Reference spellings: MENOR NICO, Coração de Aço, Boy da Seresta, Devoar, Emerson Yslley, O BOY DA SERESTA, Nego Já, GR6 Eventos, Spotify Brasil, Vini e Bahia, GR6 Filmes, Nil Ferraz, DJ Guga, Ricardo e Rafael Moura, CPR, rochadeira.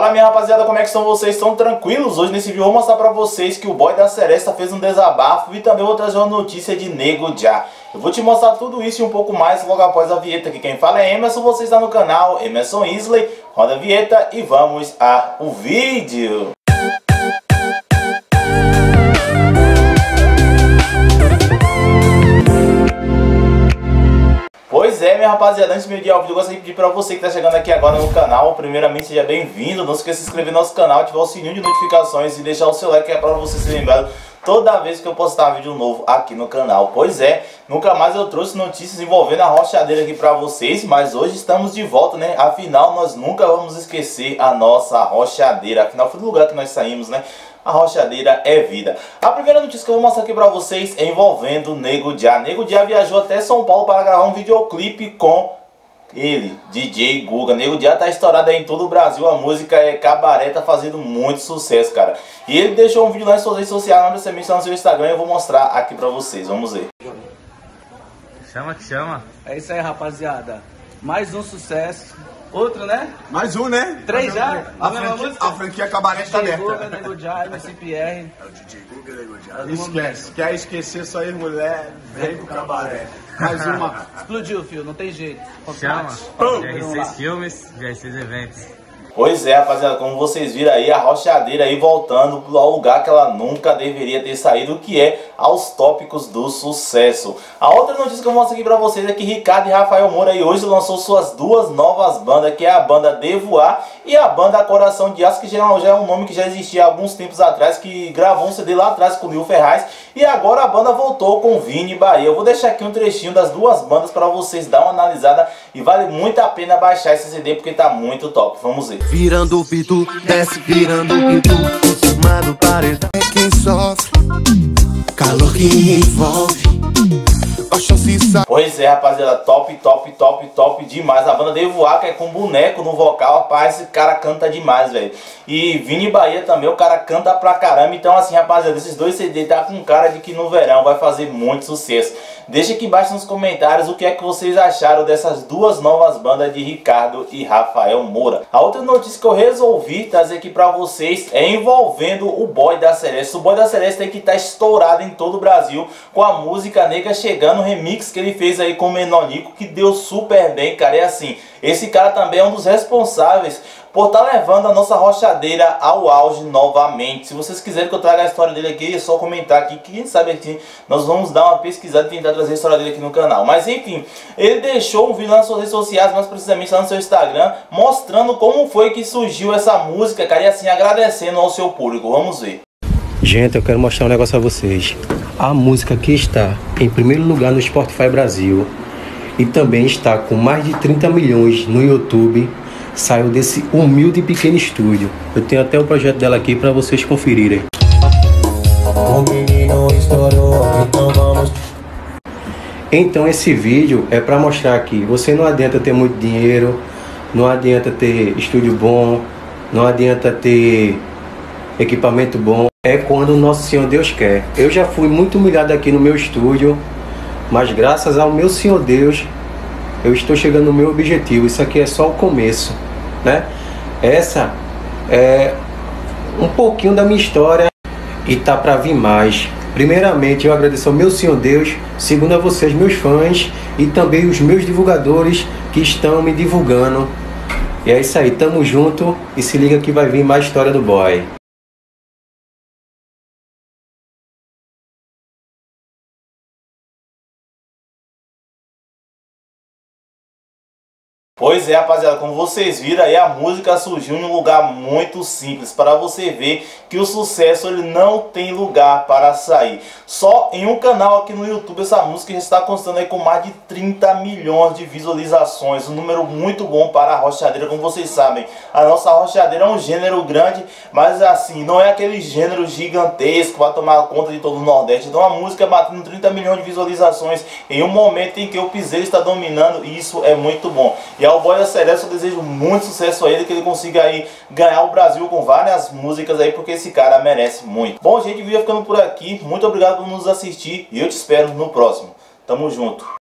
Fala minha rapaziada, como é que são vocês? Estão tranquilos? Hoje nesse vídeo eu vou mostrar pra vocês que o Boy da Seresta fez um desabafo e também vou trazer uma notícia de Nego Já. Eu vou te mostrar tudo isso e um pouco mais logo após a vinheta, que quem fala é Emerson, você está no canal Emerson Yslley, roda a vinheta e vamos ao vídeo. Pois é, minha rapaziada, antes de me ir ao vídeo, eu gostaria de pedir pra você que tá chegando aqui agora no canal, primeiramente seja bem-vindo, não esqueça de se inscrever no nosso canal, ativar o sininho de notificações e deixar o seu like, que é pra você ser lembrado toda vez que eu postar vídeo novo aqui no canal. Pois é, nunca mais eu trouxe notícias envolvendo a rochadeira aqui pra vocês, mas hoje estamos de volta, né? Afinal, nós nunca vamos esquecer a nossa rochadeira, afinal foi do lugar que nós saímos, né? A rochadeira é vida. A primeira notícia que eu vou mostrar aqui pra vocês é envolvendo Nego Já. Nego Já viajou até São Paulo para gravar um videoclipe com ele, DJ Guga. Nego Já tá estourado aí em todo o Brasil. A música é Cabaré, tá fazendo muito sucesso, cara. E ele deixou um vídeo lá em suas redes sociais, não sei se no seu Instagram, eu vou mostrar aqui pra vocês. Vamos ver. Chama que chama. É isso aí, rapaziada. Mais um sucesso. Outro, né? Mais um, né? Três já? A franquia Cabaré está aberta. DJ Guga, Nego Já, CPR. É o DJ Guga, Nego Já. Esquece. Quer esquecer só aí, mulher? Vem pro Cabaré. Mais uma. Explodiu, filho. Não tem jeito. Chama. GR6 Filmes, GR6 Eventos. Pois é, rapaziada, como vocês viram aí, a rochadeira aí voltando ao lugar que ela nunca deveria ter saído, que é aos tópicos do sucesso. A outra notícia que eu mostro aqui pra vocês é que Ricardo e Rafael Moura aí hoje lançou suas duas novas bandas, que é a banda Devoar e a banda Coração de Aço, que já é um nome que já existia há alguns tempos atrás, que gravou um CD lá atrás com o Nil Ferraz, e agora a banda voltou com Vini e Bahia. Eu vou deixar aqui um trechinho das duas bandas pra vocês dar uma analisada, e vale muito a pena baixar esse CD porque tá muito top, vamos ver. Virando o pitu, desce, virando o pitu, tomando paredão. É quem sofre, calor que envolve. Pois é, rapaziada, top, top, top, top demais. A banda Devoar, que é com boneco no vocal, rapaz, esse cara canta demais, velho. E Vini e Bahia também, o cara canta pra caramba. Então assim, rapaziada, esses dois CD tá com cara de que no verão vai fazer muito sucesso. Deixa aqui embaixo nos comentários o que é que vocês acharam dessas duas novas bandas de Ricardo e Rafael Moura. A outra notícia que eu resolvi trazer aqui pra vocês é envolvendo o Boy da Seresta. O Boy da Seresta tem que tá estourado em todo o Brasil com a música Nego Já chegando, o remix que ele fez aí com o Menor Nico, que deu super bem, cara. É assim, esse cara também é um dos responsáveis por estar levando a nossa rochadeira ao auge novamente. Se vocês quiserem que eu traga a história dele aqui, é só comentar aqui, que quem sabe aqui nós vamos dar uma pesquisada e tentar trazer a história dele aqui no canal. Mas enfim, ele deixou um vídeo nas suas redes sociais, mais precisamente lá no seu Instagram, mostrando como foi que surgiu essa música, cara, e assim, agradecendo ao seu público. Vamos ver. Gente, eu quero mostrar um negócio a vocês. A música que está em primeiro lugar no Spotify Brasil e também está com mais de 30 milhões no YouTube, saiu desse humilde e pequeno estúdio. Eu tenho até o projeto dela aqui para vocês conferirem. O menino estourou, então vamos... Então esse vídeo é para mostrar que você não adianta ter muito dinheiro, não adianta ter estúdio bom, não adianta ter equipamento bom. É quando Nosso Senhor Deus quer. Eu já fui muito humilhado aqui no meu estúdio, mas graças ao meu Senhor Deus, eu estou chegando no meu objetivo. Isso aqui é só o começo, né? Essa é um pouquinho da minha história e tá para vir mais. Primeiramente, eu agradeço ao meu Senhor Deus, segundo a vocês, meus fãs, e também os meus divulgadores que estão me divulgando. E é isso aí, tamo junto e se liga que vai vir mais história do Boy. Pois é, rapaziada, como vocês viram aí, a música surgiu em um lugar muito simples, para você ver que o sucesso ele não tem lugar para sair. Só em um canal aqui no YouTube essa música já está constando aí com mais de 30 milhões de visualizações, um número muito bom para a rochadeira. Como vocês sabem, a nossa rochadeira é um gênero grande, mas assim, não é aquele gênero gigantesco para tomar conta de todo o Nordeste. Então a música batendo 30 milhões de visualizações em um momento em que o piseiro está dominando, e isso é muito bom. E ao Boy da Seresta eu desejo muito sucesso a ele, que ele consiga aí ganhar o Brasil com várias músicas aí, porque esse cara merece muito. Bom, gente, o vídeo ficando por aqui. Muito obrigado por nos assistir e eu te espero no próximo. Tamo junto.